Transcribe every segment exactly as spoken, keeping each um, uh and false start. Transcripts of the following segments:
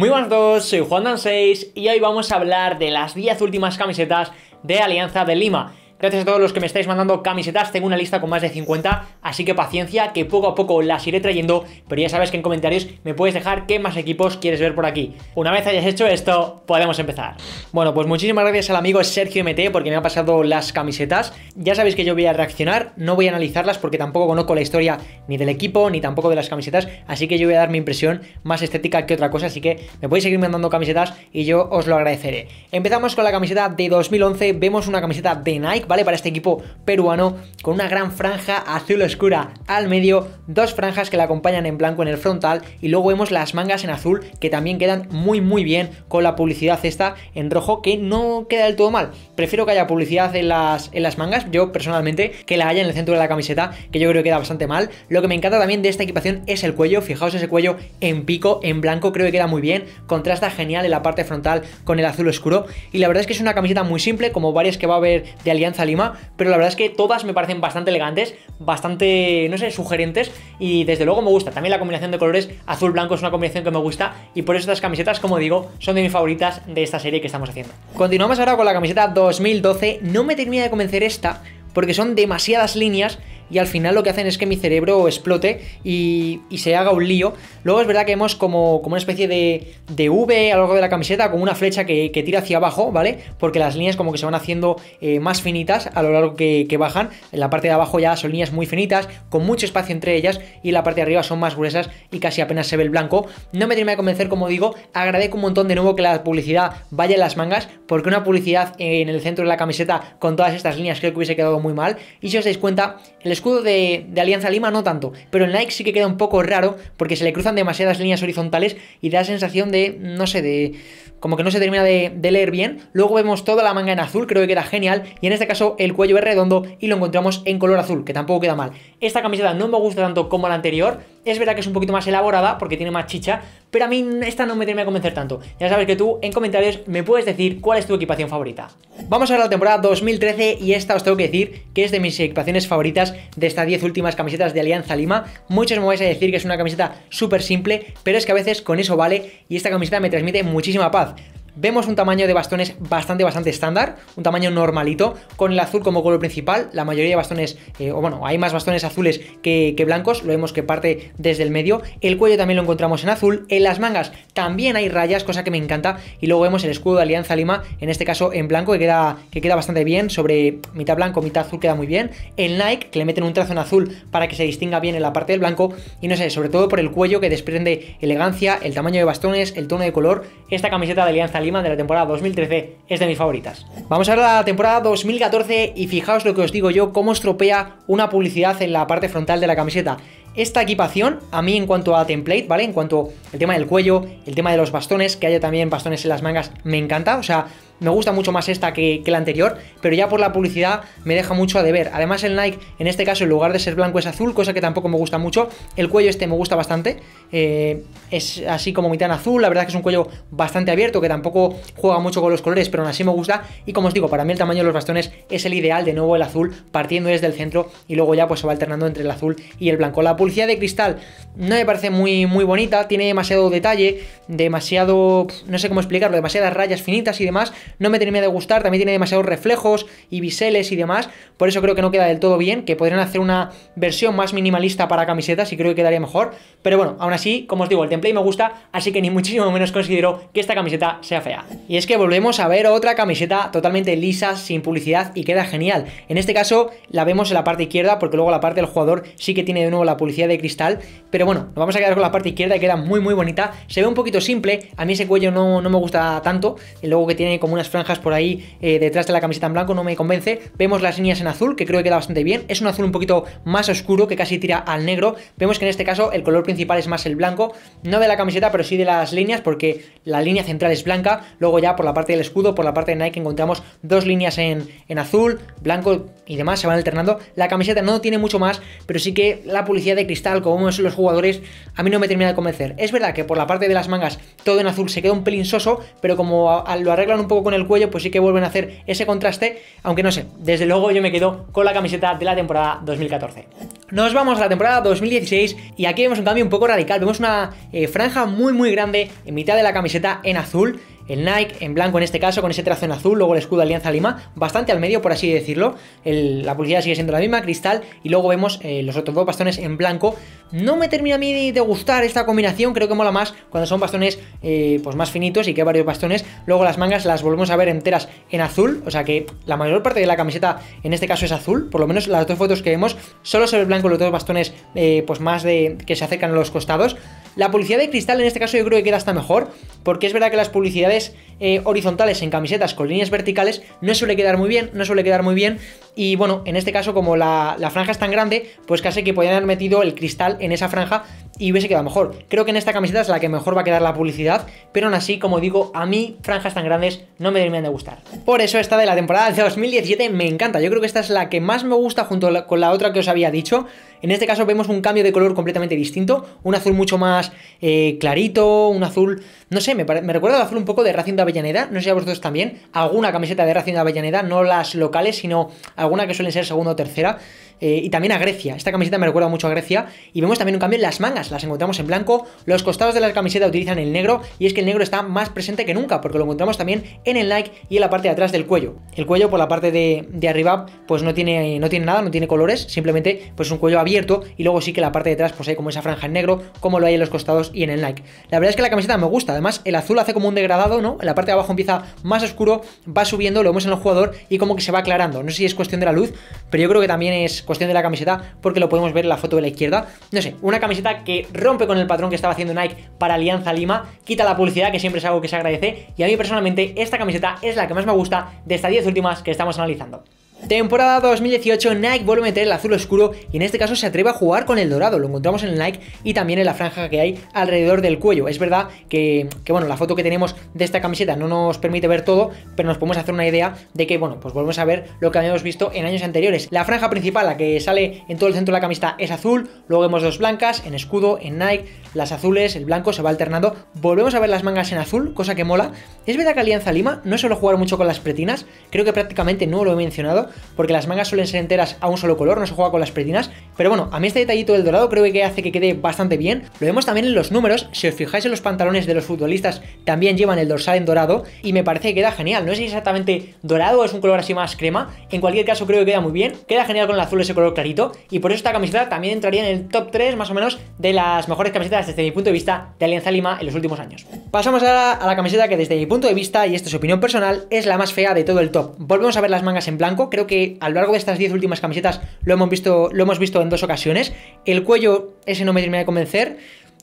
Muy buenas a todos, soy Juan Dan seis y hoy vamos a hablar de las diez últimas camisetas de Alianza de Lima. Gracias a todos los que me estáis mandando camisetas, tengo una lista con más de cincuenta, así que paciencia que poco a poco las iré trayendo, pero ya sabes que en comentarios me puedes dejar qué más equipos quieres ver por aquí. Una vez hayas hecho esto, podemos empezar. Bueno, pues muchísimas gracias al amigo Sergio M T porque me ha pasado las camisetas. Ya sabéis que yo voy a reaccionar, no voy a analizarlas porque tampoco conozco la historia ni del equipo ni tampoco de las camisetas, así que yo voy a dar mi impresión más estética que otra cosa, así que me podéis seguir mandando camisetas y yo os lo agradeceré. Empezamos con la camiseta de dos mil once, vemos una camiseta de Nike, ¿vale? Para este equipo peruano, con una gran franja azul oscura al medio, dos franjas que la acompañan en blanco en el frontal y luego vemos las mangas en azul que también quedan muy muy bien con la publicidad esta en rojo que no queda del todo mal. Prefiero que haya publicidad en las, en las mangas, yo personalmente, que la haya en el centro de la camiseta, que yo creo que queda bastante mal. Lo que me encanta también de esta equipación es el cuello, fijaos ese cuello en pico, en blanco, creo que queda muy bien, contrasta genial en la parte frontal con el azul oscuro y la verdad es que es una camiseta muy simple como varias que va a haber de Alianza Lima, pero la verdad es que todas me parecen bastante elegantes, bastante, no sé, sugerentes y desde luego me gusta. También la combinación de colores azul-blanco es una combinación que me gusta y por eso estas camisetas, como digo, son de mis favoritas de esta serie que estamos haciendo. Continuamos ahora con la camiseta dos mil doce. No me termina de convencer esta porque son demasiadas líneas y al final lo que hacen es que mi cerebro explote y, y se haga un lío. Luego es verdad que vemos como, como una especie de, de V a lo largo de la camiseta, como una flecha que, que tira hacia abajo, ¿vale? Porque las líneas como que se van haciendo eh, más finitas a lo largo que, que bajan. En la parte de abajo ya son líneas muy finitas, con mucho espacio entre ellas, y en la parte de arriba son más gruesas y casi apenas se ve el blanco. No me termina de convencer, como digo. Agradezco un montón de nuevo que la publicidad vaya en las mangas, porque una publicidad en el centro de la camiseta con todas estas líneas creo que hubiese quedado muy mal. Y si os dais cuenta, el escudo de, de Alianza Lima no tanto, pero el Nike sí que queda un poco raro porque se le cruzan demasiadas líneas horizontales y da la sensación de, no sé, de como que no se termina de, de leer bien. Luego vemos toda la manga en azul, creo que queda genial, y en este caso el cuello es redondo y lo encontramos en color azul, que tampoco queda mal. Esta camiseta no me gusta tanto como la anterior, es verdad que es un poquito más elaborada porque tiene más chicha, pero a mí esta no me termina de convencer tanto. Ya sabes que tú en comentarios me puedes decir cuál es tu equipación favorita. Vamos a ver la temporada dos mil trece y esta os tengo que decir que es de mis equipaciones favoritas de estas diez últimas camisetas de Alianza Lima. Muchos me vais a decir que es una camiseta súper simple, pero es que a veces con eso vale y esta camiseta me transmite muchísima paz. Vemos un tamaño de bastones bastante, bastante estándar, un tamaño normalito, con el azul como color principal. La mayoría de bastones, eh, o bueno, hay más bastones azules que, que blancos, lo vemos que parte desde el medio. El cuello también lo encontramos en azul, en las mangas también hay rayas, cosa que me encanta. Y luego vemos el escudo de Alianza Lima, en este caso en blanco, que queda, que queda bastante bien, sobre mitad blanco, mitad azul, queda muy bien. El Nike, que le meten un trazo en azul para que se distinga bien en la parte del blanco. Y no sé, sobre todo por el cuello que desprende elegancia, el tamaño de bastones, el tono de color. Esta camiseta de Alianza Lima de la temporada dos mil trece es de mis favoritas. Vamos a ver la temporada dos mil catorce y fijaos lo que os digo yo, cómo estropea una publicidad en la parte frontal de la camiseta. Esta equipación, a mí en cuanto a template, ¿vale? En cuanto al tema del cuello, el tema de los bastones, que haya también bastones en las mangas, me encanta, o sea, me gusta mucho más esta que, que la anterior, pero ya por la publicidad me deja mucho a deber. Además el Nike, en este caso, en lugar de ser blanco es azul, cosa que tampoco me gusta mucho. El cuello este me gusta bastante, eh, es así como mitad en azul, la verdad es que es un cuello bastante abierto, que tampoco juega mucho con los colores, pero aún así me gusta. Y como os digo, para mí el tamaño de los bastones es el ideal, de nuevo el azul, partiendo desde el centro, y luego ya pues se va alternando entre el azul y el blanco. La publicidad de cristal no me parece muy, muy bonita, tiene demasiado detalle, demasiado, no sé cómo explicarlo, demasiadas rayas finitas y demás. No me termina de gustar, también tiene demasiados reflejos y biseles y demás, por eso creo que no queda del todo bien, que podrían hacer una versión más minimalista para camisetas y creo que quedaría mejor, pero bueno, aún así, como os digo, el template me gusta, así que ni muchísimo menos considero que esta camiseta sea fea. Y es que volvemos a ver otra camiseta totalmente lisa, sin publicidad, y queda genial. En este caso la vemos en la parte izquierda, porque luego la parte del jugador sí que tiene de nuevo la publicidad de cristal, pero bueno, nos vamos a quedar con la parte izquierda y queda muy muy bonita, se ve un poquito simple, a mí ese cuello no, no me gusta tanto, y luego que tiene como una unas franjas por ahí eh, detrás de la camiseta en blanco no me convence. Vemos las líneas en azul, que creo que queda bastante bien, es un azul un poquito más oscuro que casi tira al negro. Vemos que en este caso el color principal es más el blanco, no de la camiseta pero sí de las líneas, porque la línea central es blanca. Luego ya por la parte del escudo, por la parte de Nike, encontramos dos líneas en, en azul, blanco y demás, se van alternando. La camiseta no tiene mucho más, pero sí que la publicidad de cristal, como vemos en los jugadores, a mí no me termina de convencer. Es verdad que por la parte de las mangas todo en azul se queda un pelín soso, pero como a, a, lo arreglan un poco con el cuello, pues sí que vuelven a hacer ese contraste, aunque no sé, desde luego yo me quedo con la camiseta de la temporada dos mil catorce. Nos vamos a la temporada dos mil dieciséis y aquí vemos un cambio un poco radical. Vemos una eh, franja muy muy grande en mitad de la camiseta en azul, el Nike en blanco en este caso, con ese trazo en azul, luego el escudo de Alianza Lima, bastante al medio por así decirlo, el, la publicidad sigue siendo la misma, cristal, y luego vemos eh, los otros dos bastones en blanco. No me termina a mí de gustar esta combinación, creo que mola más cuando son bastones eh, pues más finitos y que hay varios bastones. Luego las mangas las volvemos a ver enteras en azul, o sea que la mayor parte de la camiseta en este caso es azul, por lo menos las dos fotos que vemos, solo sobre el blanco los dos bastones eh, pues más de que se acercan a los costados. La publicidad de cristal en este caso yo creo que queda hasta mejor, porque es verdad que las publicidades eh, horizontales en camisetas con líneas verticales no suele quedar muy bien, no suele quedar muy bien, y bueno, en este caso como la, la franja es tan grande, pues casi que podían haber metido el cristal en esa franja y hubiese quedado mejor. Creo que en esta camiseta es la que mejor va a quedar la publicidad, pero aún así, como digo, a mí franjas tan grandes no me terminan de gustar. Por eso esta de la temporada dos mil diecisiete me encanta, yo creo que esta es la que más me gusta junto con la otra que os había dicho. En este caso vemos un cambio de color completamente distinto, un azul mucho más eh, clarito, un azul, no sé, me, me recuerda al azul un poco de Racing de Avellaneda, no sé si a vosotros también, alguna camiseta de Racing de Avellaneda, no las locales, sino alguna que suelen ser segunda o tercera, eh, y también a Grecia, esta camiseta me recuerda mucho a Grecia, y vemos también un cambio en las mangas, las encontramos en blanco, los costados de la camiseta utilizan el negro, y es que el negro está más presente que nunca, porque lo encontramos también en el Nike y en la parte de atrás del cuello. El cuello por la parte de, de arriba pues no tiene, no tiene nada, no tiene colores, simplemente pues un cuello abierto, y luego sí que la parte de atrás pues hay como esa franja en negro, como lo hay en los costados y en el Nike. La verdad es que la camiseta me gusta, además el azul hace como un degradado, ¿no? En la parte de abajo empieza más oscuro, va subiendo, lo vemos en el jugador y como que se va aclarando. No sé si es cuestión de la luz, pero yo creo que también es cuestión de la camiseta, porque lo podemos ver en la foto de la izquierda. No sé, una camiseta que rompe con el patrón que estaba haciendo Nike para Alianza Lima, quita la publicidad, que siempre es algo que se agradece, y a mí personalmente esta camiseta es la que más me gusta de estas diez últimas que estamos analizando. Temporada dos mil dieciocho, Nike vuelve a meter el azul oscuro y en este caso se atreve a jugar con el dorado, lo encontramos en el Nike y también en la franja que hay alrededor del cuello. Es verdad que, que bueno, la foto que tenemos de esta camiseta no nos permite ver todo, pero nos podemos hacer una idea de que, bueno, pues volvemos a ver lo que habíamos visto en años anteriores. La franja principal, la que sale en todo el centro de la camiseta, es azul, luego vemos dos blancas, en escudo, en Nike, las azules, el blanco se va alternando, volvemos a ver las mangas en azul, cosa que mola. Es verdad que Alianza Lima no suele jugar mucho con las pretinas, creo que prácticamente no lo he mencionado, porque las mangas suelen ser enteras a un solo color, no se juega con las pretinas, pero bueno, a mí este detallito del dorado creo que hace que quede bastante bien. Lo vemos también en los números, si os fijáis en los pantalones de los futbolistas también llevan el dorsal en dorado y me parece que queda genial, no sé si exactamente dorado o es un color así más crema, en cualquier caso creo que queda muy bien, queda genial con el azul ese color clarito y por eso esta camiseta también entraría en el top tres más o menos de las mejores camisetas desde mi punto de vista de Alianza Lima en los últimos años. Pasamos ahora a la camiseta que desde mi punto de vista, y esto es opinión personal, es la más fea de todo el top. Volvemos a ver las mangas en blanco, creo que a lo largo de estas diez últimas camisetas lo hemos visto, lo hemos visto en dos ocasiones. El cuello ese no me termina de convencer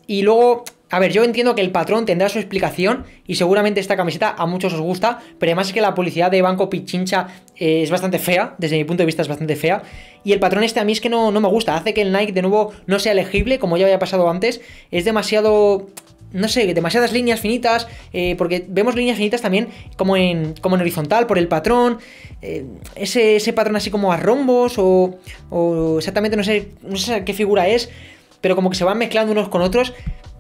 y luego, a ver, yo entiendo que el patrón tendrá su explicación y seguramente esta camiseta a muchos os gusta, pero además es que la publicidad de Banco Pichincha eh, es bastante fea, desde mi punto de vista es bastante fea, y el patrón este a mí es que no, no me gusta, hace que el Nike de nuevo no sea elegible como ya había pasado antes, es demasiado... no sé, demasiadas líneas finitas, eh, porque vemos líneas finitas también como en, como en horizontal por el patrón, eh, ese, ese patrón así como a rombos o, o exactamente no sé, no sé qué figura es, pero como que se van mezclando unos con otros.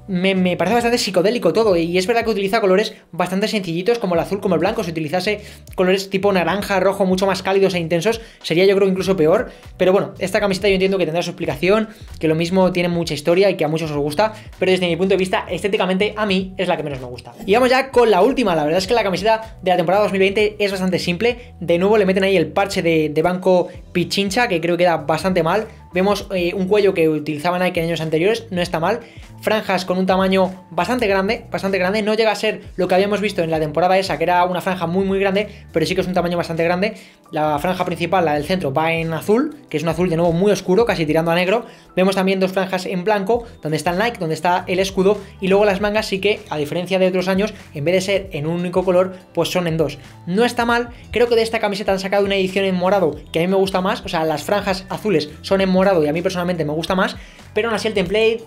Me, me parece bastante psicodélico todo, y es verdad que utiliza colores bastante sencillitos como el azul, como el blanco. Si utilizase colores tipo naranja, rojo, mucho más cálidos e intensos, sería yo creo incluso peor, pero bueno, esta camiseta yo entiendo que tendrá su explicación, que lo mismo tiene mucha historia y que a muchos os gusta, pero desde mi punto de vista, estéticamente, a mí es la que menos me gusta. Y vamos ya con la última, la verdad es que la camiseta de la temporada dos mil veinte es bastante simple, de nuevo le meten ahí el parche de, de Banco Pichincha, que creo que queda bastante mal. Vemos eh, un cuello que utilizaba Nike en años anteriores, no está mal, franjas con un tamaño bastante grande, bastante grande, no llega a ser lo que habíamos visto en la temporada esa, que era una franja muy muy grande, pero sí que es un tamaño bastante grande. La franja principal, la del centro, va en azul, que es un azul de nuevo muy oscuro, casi tirando a negro. Vemos también dos franjas en blanco, donde está el Nike, donde está el escudo, y luego las mangas sí que, a diferencia de otros años, en vez de ser en un único color, pues son en dos. No está mal, creo que de esta camiseta han sacado una edición en morado, que a mí me gusta más, o sea, las franjas azules son en morado y a mí personalmente me gusta más, pero aún así el template,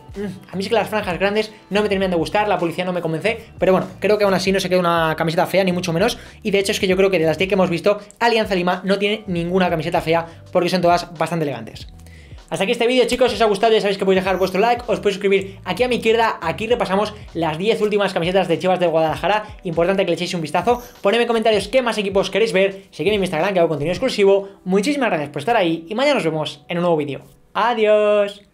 a mí sí que las franjas grandes no me terminan de gustar, la publicidad no me convence, pero bueno, creo que aún así no se queda una camiseta fea, ni mucho menos, y de hecho es que yo creo que de las diez que hemos visto, Alianza Lima no tiene ninguna camiseta fea, porque son todas bastante elegantes. Hasta aquí este vídeo, chicos, si os ha gustado ya sabéis que podéis dejar vuestro like, os podéis suscribir aquí a mi izquierda, aquí repasamos las diez últimas camisetas de Chivas de Guadalajara, importante que le echéis un vistazo, ponedme en comentarios qué más equipos queréis ver, seguidme en mi Instagram que hago contenido exclusivo, muchísimas gracias por estar ahí y mañana nos vemos en un nuevo vídeo. Adiós.